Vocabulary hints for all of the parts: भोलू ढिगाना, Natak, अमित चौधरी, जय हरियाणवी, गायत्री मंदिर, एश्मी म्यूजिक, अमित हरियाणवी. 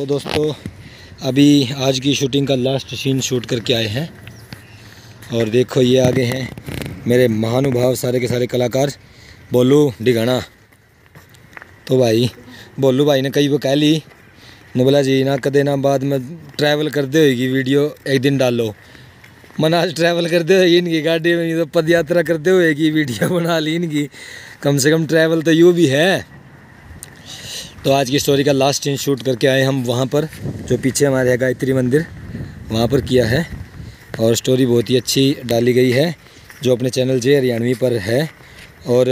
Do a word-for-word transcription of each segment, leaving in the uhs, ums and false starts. तो दोस्तों अभी आज की शूटिंग का लास्ट सीन शूट करके आए हैं और देखो ये आगे हैं मेरे महानुभाव सारे के सारे कलाकार भोलू ढिगाना। तो भाई भोलू भाई ने कई वो कह ली न बोला जी ना कदे ना बाद में ट्रैवल करते होगी वीडियो एक दिन डाल लो। मना आज ट्रैवल करते हुए इनकी गाड़ी में तो पद यात्रा करते हुए कि वीडियो बना ली इनकी, कम से कम ट्रैवल तो यूँ भी है। तो आज की स्टोरी का लास्ट सीन शूट करके आए हम वहाँ पर, जो पीछे हमारे है गायत्री मंदिर, वहाँ पर किया है और स्टोरी बहुत ही अच्छी डाली गई है जो अपने चैनल जय हरियाणवी पर है। और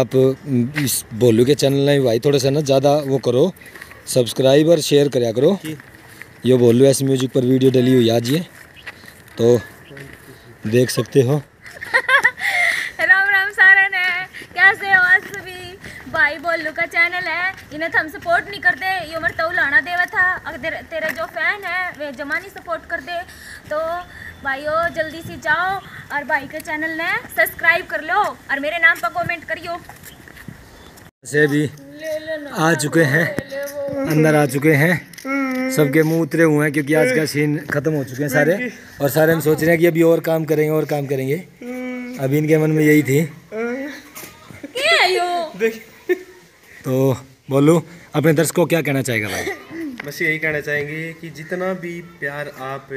आप इस भोलू के चैनल में भाई थोड़ा सा ना ज़्यादा वो करो, सब्सक्राइब और शेयर करा करो। ये भोलू एश्मी म्यूजिक पर वीडियो डली हुई आज ये, तो देख सकते हो। राम राम सारा ने, कैसे हो आज सभी भाई? भोलू का चैनल है, इन्हें हम सपोर्ट नहीं करते, ये उम्र तो लाना देवा था। अगर तेरे जो फैन है वे जमा नहीं सपोर्ट करते तो भाइयों जल्दी से जाओ और भाई के चैनल ने सब्सक्राइब कर लो और मेरे नाम पर कमेंट करियो। ऐसे भी आ चुके हैं, अंदर आ चुके हैं, सबके मुंह उतरे हुए हैं क्योंकि आज का सीन खत्म हो चुके हैं सारे। और सारे हम सोच रहे हैं कि अभी और काम करेंगे और काम करेंगे, अभी इनके मन में यही थी। तो बोलो अपने दर्शकों क्या कहना चाहेगा भाई? बस यही कहना चाहेंगे कि जितना भी प्यार आप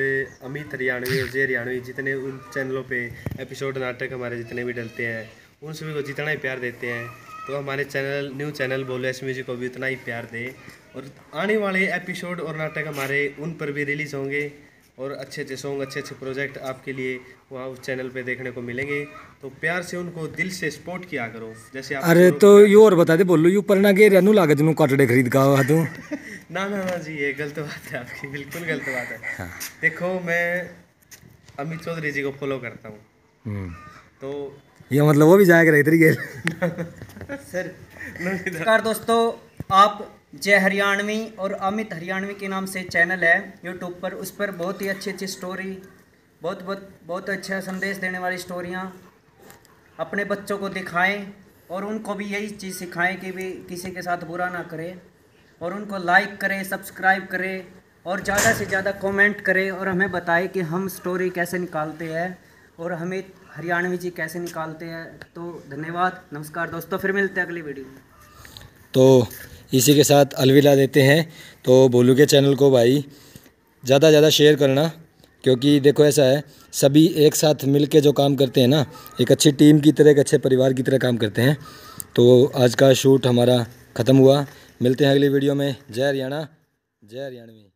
अमित हरियाणवी और जय हरियाणवी जितने उन चैनलों पर एपिसोड नाटक हमारे जितने भी डलते हैं उन सभी को जितना ही प्यार देते हैं, तो हमारे channel new channel Bholu एश्मी म्यूजिक को भी उतना ही प्यार दे। और आने वाले एपिसोड और नाटक हमारे उन पर भी रिलीज़ होंगे और अच्छे अच्छे सॉन्ग अच्छे अच्छे प्रोजेक्ट आपके लिए वहाँ उस चैनल पे देखने को मिलेंगे। तो प्यार से उनको दिल से सपोर्ट किया करो। जैसे आप अरे तो यू और बता दे बोलो यू पर ना के रेनू लागत में कॉटडे खरीद का हुआ तू ना ना ना जी, ये गलत बात है आपकी, बिल्कुल गलत बात है। हाँ। देखो मैं अमित चौधरी जी को फॉलो करता हूँ, तो ये मतलब वो भी जाया करेगा सर। नमस्कार दोस्तों, आप जय हरियाणवी और अमित हरियाणवी के नाम से चैनल है यूट्यूब पर, उस पर बहुत ही अच्छी अच्छी स्टोरी, बहुत बहुत बहुत अच्छा संदेश देने वाली स्टोरियाँ अपने बच्चों को दिखाएं और उनको भी यही चीज़ सिखाएं कि भी किसी के साथ बुरा ना करें। और उनको लाइक करें, सब्सक्राइब करें और ज़्यादा से ज़्यादा कमेंट करें और हमें बताएं कि हम स्टोरी कैसे निकालते हैं और अमित हरियाणवी जी कैसे निकालते हैं। तो धन्यवाद, नमस्कार दोस्तों, फिर मिलते हैं अगली वीडियो में। तो इसी के साथ अलविदा देते हैं। तो भोलू के चैनल को भाई ज़्यादा ज़्यादा शेयर करना, क्योंकि देखो ऐसा है सभी एक साथ मिलके जो काम करते हैं ना, एक अच्छी टीम की तरह, एक अच्छे परिवार की तरह काम करते हैं। तो आज का शूट हमारा ख़त्म हुआ, मिलते हैं अगली वीडियो में। जय हरियाणा, जय हरियाणवी।